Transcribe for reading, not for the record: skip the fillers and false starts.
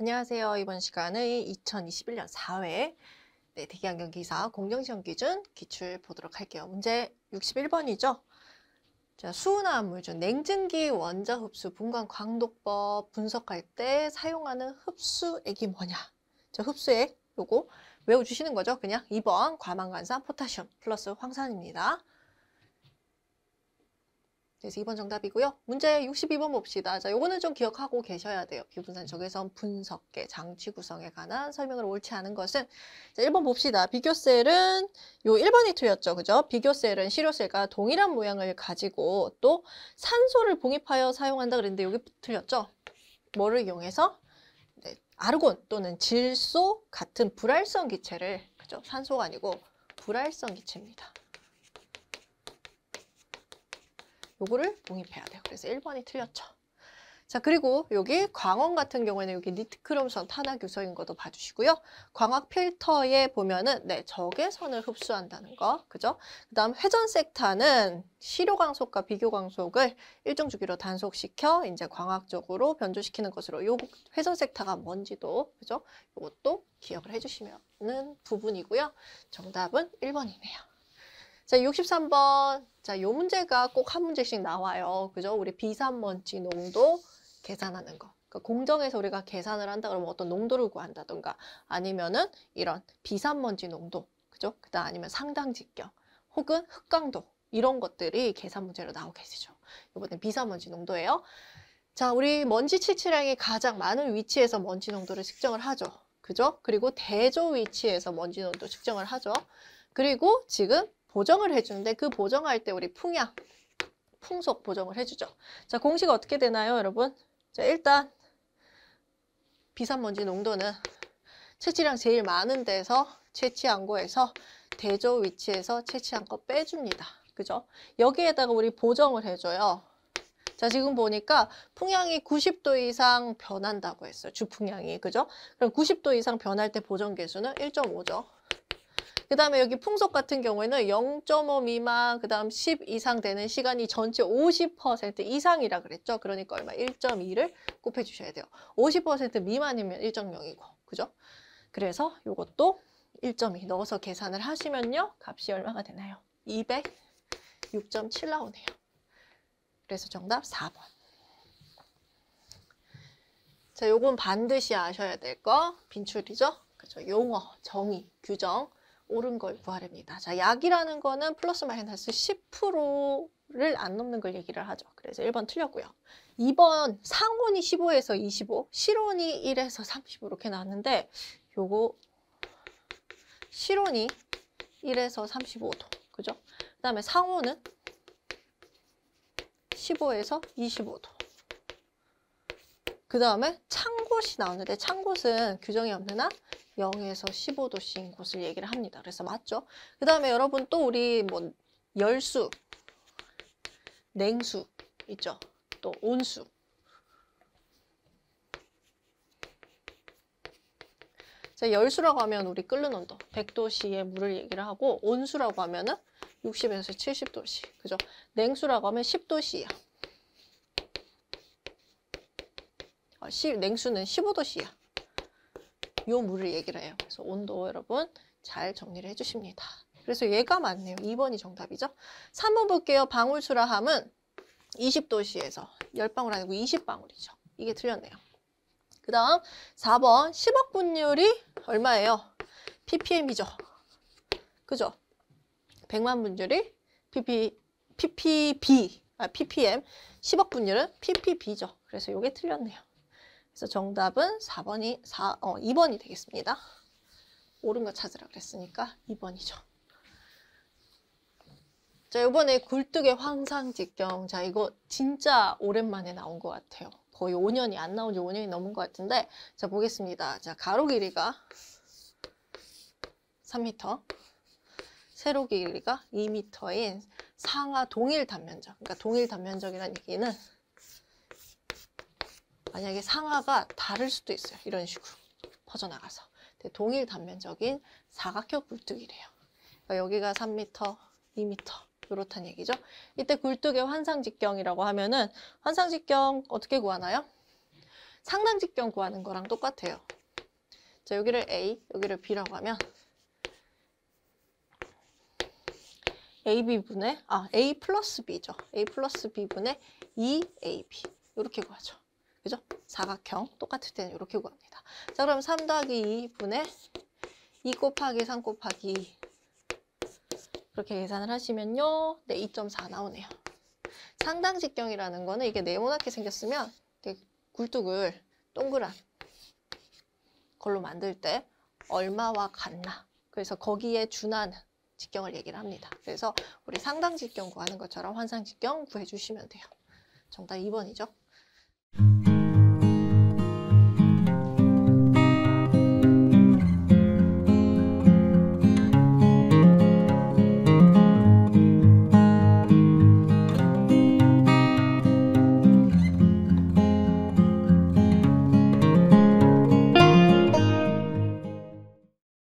안녕하세요. 이번 시간은 2021년 4회 대기환경기사 공정시험 기준 기출 보도록 할게요. 문제 61번이죠. 자, 수은화한 물중 냉증기 원자 흡수 분광 광도법 분석할 때 사용하는 흡수액이 뭐냐? 자, 흡수액 요거 외워주시는 거죠. 그냥 2번 과망간산 포타슘 플러스 황산입니다. 그래서 2번 정답이고요. 문제 62번 봅시다. 자, 요거는 좀 기억하고 계셔야 돼요. 비분산적외선 분석계 장치 구성에 관한 설명을 옳지 않은 것은. 자, 1번 봅시다. 비교셀은 요 1번이 틀렸죠. 그죠? 비교셀은 시료셀과 동일한 모양을 가지고 또 산소를 봉입하여 사용한다 그랬는데 여기 틀렸죠? 뭐를 이용해서? 네, 아르곤 또는 질소 같은 불활성 기체를, 그죠? 산소가 아니고 불활성 기체입니다. 요거를 봉입해야 돼요. 그래서 1번이 틀렸죠. 자, 그리고 여기 광원 같은 경우에는 여기 니트크롬선 탄화 유서인 것도 봐주시고요. 광학 필터에 보면은 네, 적외선을 흡수한다는 거, 그죠? 그다음 회전 섹타는 시료 광속과 비교 광속을 일정 주기로 단속시켜 이제 광학적으로 변조시키는 것으로 요 회전 섹타가 뭔지도, 그죠? 요것도 기억을 해주시면은 부분이고요. 정답은 1번이네요. 자, 63번. 자, 요 문제가 꼭 한 문제씩 나와요. 그죠? 우리 비산먼지 농도 계산하는 거. 그러니까 공정에서 우리가 계산을 한다 그러면 어떤 농도를 구한다던가 아니면은 이런 비산먼지 농도. 그죠? 그다음 아니면 상당 직경 혹은 흑강도. 이런 것들이 계산 문제로 나오게 되죠. 이번엔 비산먼지 농도예요. 자, 우리 먼지 칠칠량이 가장 많은 위치에서 먼지 농도를 측정을 하죠. 그죠? 그리고 대조 위치에서 먼지 농도 측정을 하죠. 그리고 지금 보정을 해주는데 그 보정할 때 우리 풍향, 풍속 보정을 해주죠. 자, 공식 어떻게 되나요, 여러분? 자, 일단 비산먼지 농도는 채취량 제일 많은 데서 채취한 거에서 대조 위치에서 채취한 거 빼줍니다. 그죠? 여기에다가 우리 보정을 해줘요. 자, 지금 보니까 풍향이 90도 이상 변한다고 했어요. 주풍향이. 그죠? 그럼 90도 이상 변할 때 보정 계수는 1.5죠. 그 다음에 여기 풍속 같은 경우에는 0.5 미만, 그 다음 10 이상 되는 시간이 전체 50% 이상이라 그랬죠. 그러니까 얼마? 1.2를 곱해주셔야 돼요. 50% 미만이면 1.0이고, 그죠? 그래서 이것도 1.2 넣어서 계산을 하시면요. 값이 얼마가 되나요? 206.7 나오네요. 그래서 정답 4번. 자, 요건 반드시 아셔야 될 거. 빈출이죠. 그죠? 용어, 정의, 규정. 옳은 걸 구하랍니다. 자, 약이라는 거는 플러스 마이너스 10%를 안 넘는 걸 얘기를 하죠. 그래서 1번 틀렸고요. 2번 상온이 15에서 25, 실온이 1에서 30 이렇게 나왔는데 요거 실온이 1에서 35도, 그죠? 그 다음에 상온은 15에서 25도. 그 다음에 창곳이 나오는데 창곳은 규정이 없는 한 0에서 15도씨인 곳을 얘기를 합니다. 그래서 맞죠? 그 다음에 여러분 또 우리 뭐 열수, 냉수 있죠? 또 온수. 자, 열수라고 하면 우리 끓는 온도 100도씨의 물을 얘기를 하고 온수라고 하면은 60에서 70도씨. 그죠? 냉수라고 하면 10도씨야. 냉수는 15도씨야. 요 물을 얘기를 해요. 그래서 온도 여러분 잘 정리를 해주십니다. 그래서 얘가 맞네요. 2번이 정답이죠. 3번 볼게요. 방울수라함은 20도씨에서 10방울 아니고 20방울이죠. 이게 틀렸네요. 그 다음 4번 10억 분율이 얼마예요? ppm이죠. 그죠? 100만 분율이 ppm 10억 분율은 ppb죠. 그래서 요게 틀렸네요. 그래서 정답은 2번이 되겠습니다. 옳은 거 찾으라 그랬으니까 2번이죠. 자, 이번에 굴뚝의 황상직경. 자, 이거 진짜 오랜만에 나온 것 같아요. 거의 5년이 안 나온 지 5년이 넘은 것 같은데 자, 보겠습니다. 자, 가로 길이가 3m, 세로 길이가 2m인 상하 동일 단면적. 그러니까 동일 단면적이라는 얘기는 만약에 상하가 다를 수도 있어요. 이런 식으로 퍼져나가서. 근데 동일 단면적인 사각형 굴뚝이래요. 그러니까 여기가 3m, 2m 요렇단 얘기죠. 이때 굴뚝의 환상직경이라고 하면은 환상직경 어떻게 구하나요? 상당 직경 구하는 거랑 똑같아요. 자, 여기를 A, 여기를 B라고 하면 AB분의, A 플러스 B죠. A 플러스 B분의 2AB. 이렇게 구하죠. 그죠? 사각형 똑같을 때는 이렇게 구합니다. 자, 그럼 3 더하기 2분의 2 곱하기 3 곱하기 그렇게 계산을 하시면요. 네, 2.4 나오네요. 상당 직경이라는 거는 이게 네모나게 생겼으면 되게 굴뚝을 동그란 걸로 만들 때 얼마와 같나. 그래서 거기에 준하는 직경을 얘기를 합니다. 그래서 우리 상당 직경 구하는 것처럼 환상 직경 구해주시면 돼요. 정답 2번이죠.